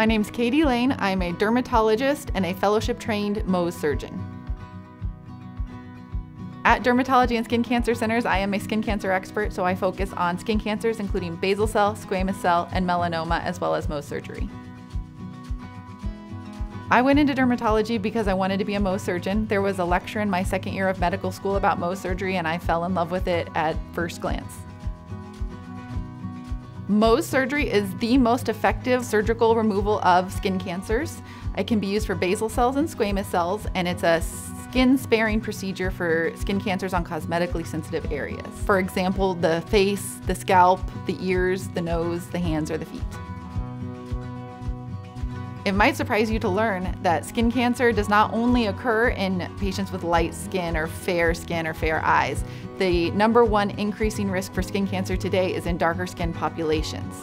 My name's Katie Lane. I'm a dermatologist and a fellowship-trained Mohs surgeon. At Dermatology and Skin Cancer Centers, I am a skin cancer expert, so I focus on skin cancers including basal cell, squamous cell, and melanoma, as well as Mohs surgery. I went into dermatology because I wanted to be a Mohs surgeon. There was a lecture in my second year of medical school about Mohs surgery, and I fell in love with it at first glance. Mohs surgery is the most effective surgical removal of skin cancers. It can be used for basal cells and squamous cells, and it's a skin-sparing procedure for skin cancers on cosmetically sensitive areas. For example, the face, the scalp, the ears, the nose, the hands, or the feet. It might surprise you to learn that skin cancer does not only occur in patients with light skin or fair eyes. The number one increasing risk for skin cancer today is in darker skin populations.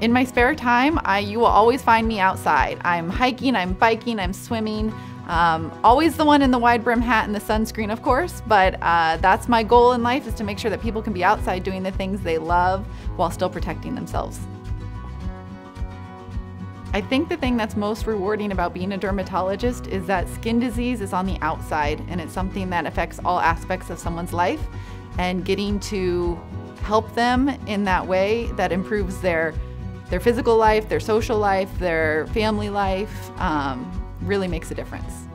In my spare time, you will always find me outside. I'm hiking, I'm biking, I'm swimming. Always the one in the wide brim hat and the sunscreen, of course, but that's my goal in life, is to make sure that people can be outside doing the things they love while still protecting themselves. I think the thing that's most rewarding about being a dermatologist is that skin disease is on the outside, and it's something that affects all aspects of someone's life, and getting to help them in that way that improves their physical life, their social life, their family life, really makes a difference.